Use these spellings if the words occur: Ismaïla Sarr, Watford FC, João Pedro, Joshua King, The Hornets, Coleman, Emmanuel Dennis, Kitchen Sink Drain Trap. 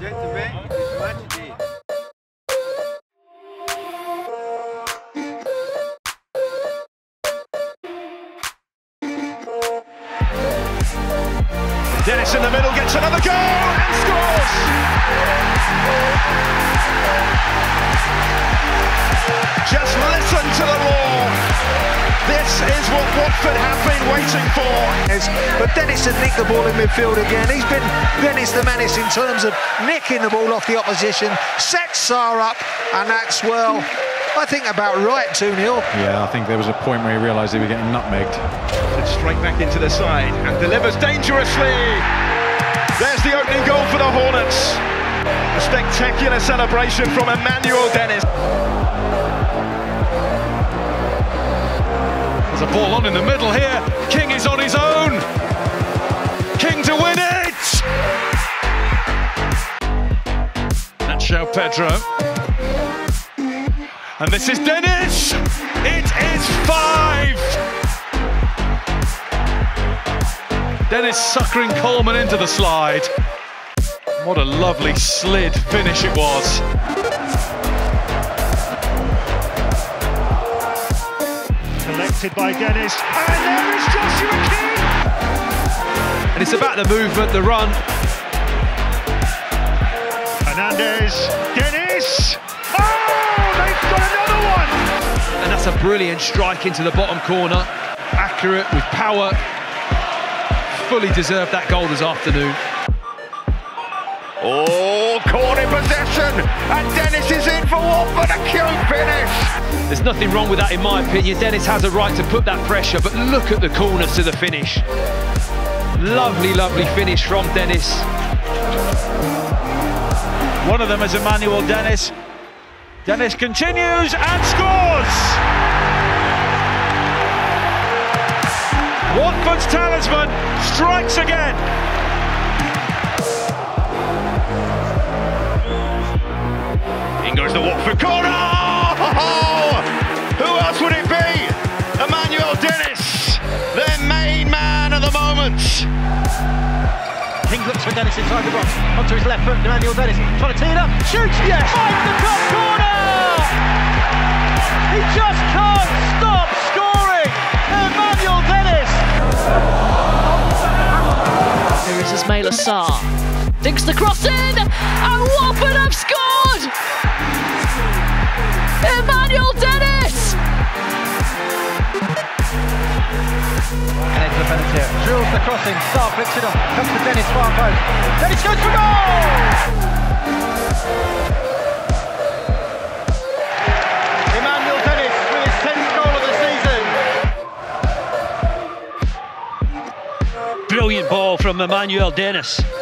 Gentlemen, it's match day. Dennis in the middle gets another goal and scores! Just listen to the roar. This is what Watford have been waiting for. But Dennis had nicked the ball in midfield again. He's been Dennis the menace in terms of nicking the ball off the opposition. Sets Sarr up, and that's, well, I think about right, 2-0. Yeah, I think there was a point where he realised they were getting nutmegged. Straight back into the side and delivers dangerously. There's the opening goal for the Hornets. A spectacular celebration from Emmanuel Dennis. There's a ball on in the middle here. King is on his own. King to win it. That's João Pedro. And this is Dennis. It is 5. Dennis suckering Coleman into the slide. What a lovely slid finish it was. Collected by Dennis, and there is Joshua King! And it's about the movement, the run. Hernandez, Dennis! Oh, they've got another one! And that's a brilliant strike into the bottom corner. Accurate, with power. Fully deserved that goal this afternoon. Oh, caught in possession, and Dennis is in for Watford, a cute finish. There's nothing wrong with that in my opinion. Dennis has a right to put that pressure, but look at the corners to the finish. Lovely, lovely finish from Dennis. One of them is Emmanuel Dennis. Dennis continues and scores! Watford's talisman strikes again! In goes the Watford corner! Oh, who else would it be? Emmanuel Dennis, their main man at the moment! King looks for Dennis inside the box, onto his left foot, Emmanuel Dennis trying to tee it up, shoots, yes! Finds the top corner! He just can't stop scoring! Emmanuel Dennis! There is Ismaïla Sarr, digs the cross in, and Watford have scored! Emmanuel Dennis! And into the penalty area, drills the crossing, Sarr flicks it off, comes to Dennis, far post. Dennis goes for goal! Emmanuel Dennis with his 10th goal of the season. Brilliant ball from Emmanuel Dennis.